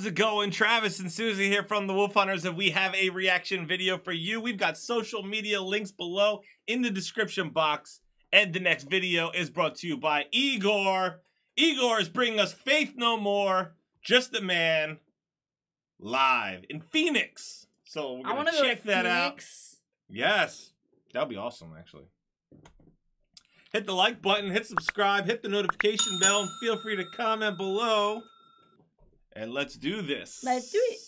How's it going? Travis and Susie here from the Wolf HunterZ, and we have a reaction video for you. We've got social media links below in the description box, and the next video is brought to you by Igor. Igor is bringing us Faith No More, Just a Man, live in Phoenix. So we're gonna check that out. Yes, that'll be awesome, actually. Hit the like button, hit subscribe, hit the notification bell, and feel free to comment below. And let's do this. Let's do it.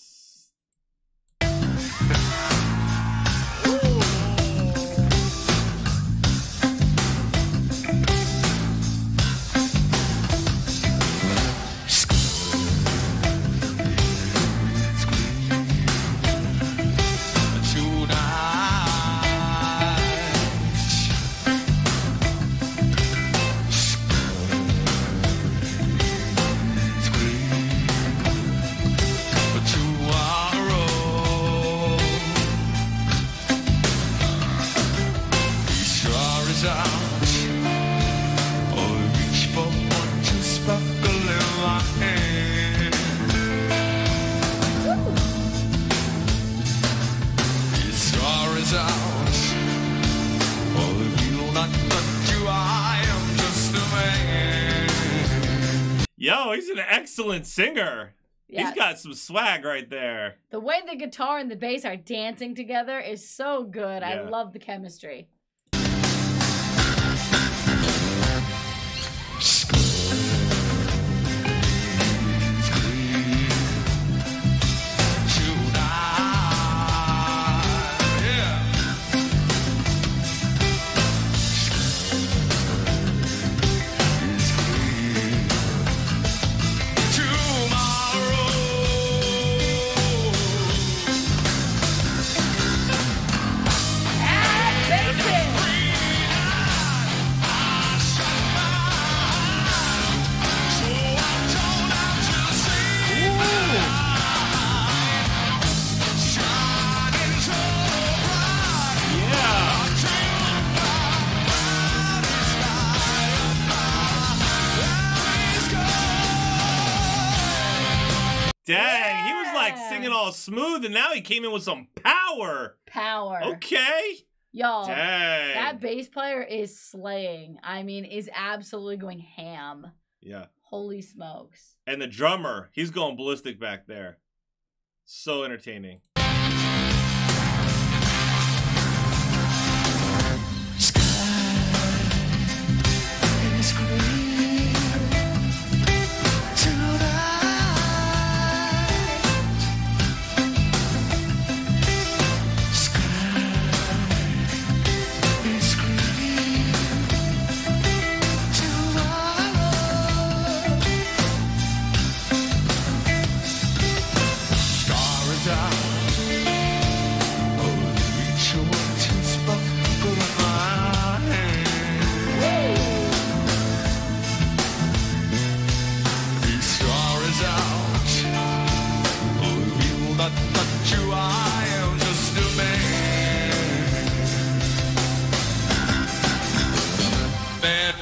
Yo, he's an excellent singer. Yeah. He's got some swag right there. The way the guitar and the bass are dancing together is so good. Yeah. I love the chemistry. Dang, he was like singing all smooth, and now he came in with some power. Okay. Y'all, that bass player is slaying. I mean, is absolutely going ham. Yeah. Holy smokes. And the drummer, he's going ballistic back there. So entertaining.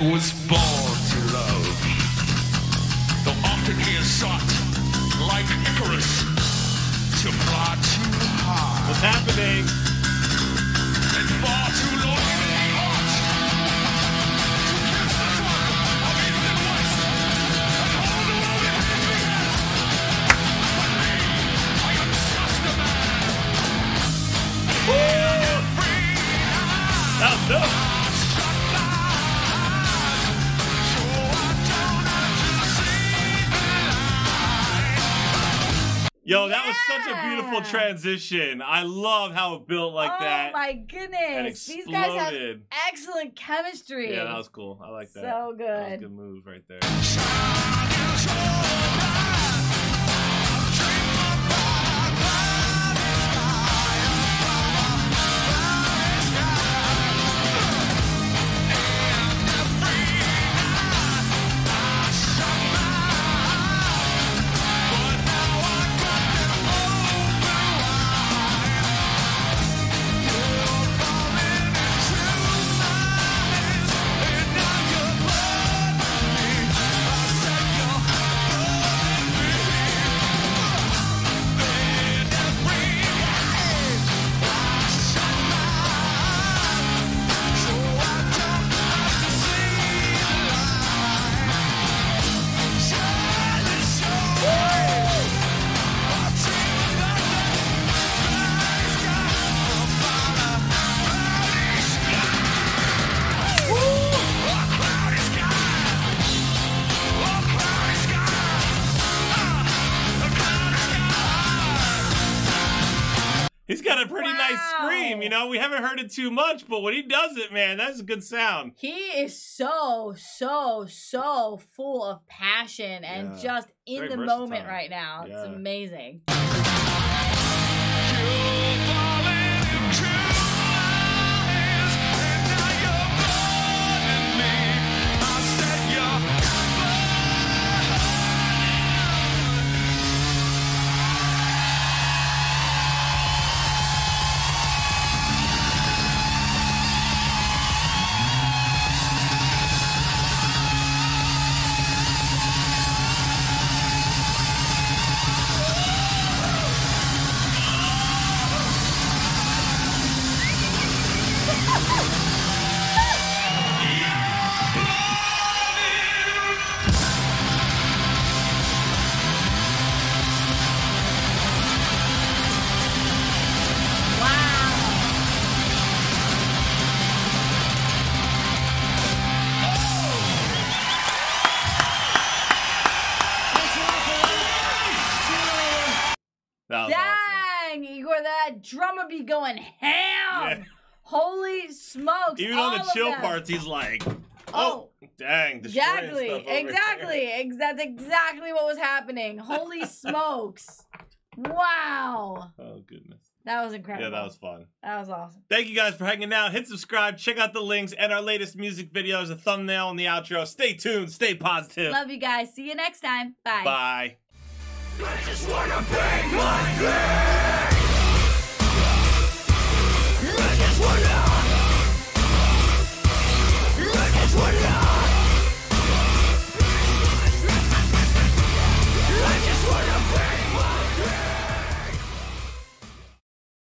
Was born to love, though often he is sought, like Icarus, to fly too high. What's happening? And far too low in the heart to kiss the throne of Ethan West and hold the world in happiness. But me, I am just a man. Woo! Free now. That's dope. Yo, that was such a beautiful transition. I love how it built like that. Oh my goodness. These guys have excellent chemistry. Yeah, that was cool. I like that. So good. That was a good move right there. He's got a pretty nice scream, you know? We haven't heard it too much, but when he does it, man, that's a good sound. He is so, so, so full of passion and just in the moment right now. Yeah. It's amazing. Drummer be going ham. Yeah. Holy smokes. Even on the chill parts, he's like, oh dang. Exactly. That's exactly what was happening. Holy smokes. Wow. Oh, goodness. That was incredible. Yeah, that was fun. That was awesome. Thank you guys for hanging out. Hit subscribe. Check out the links and our latest music videos, a thumbnail on the outro. Stay tuned. Stay positive. Love you guys. See you next time. Bye. Bye. I just want to be like this.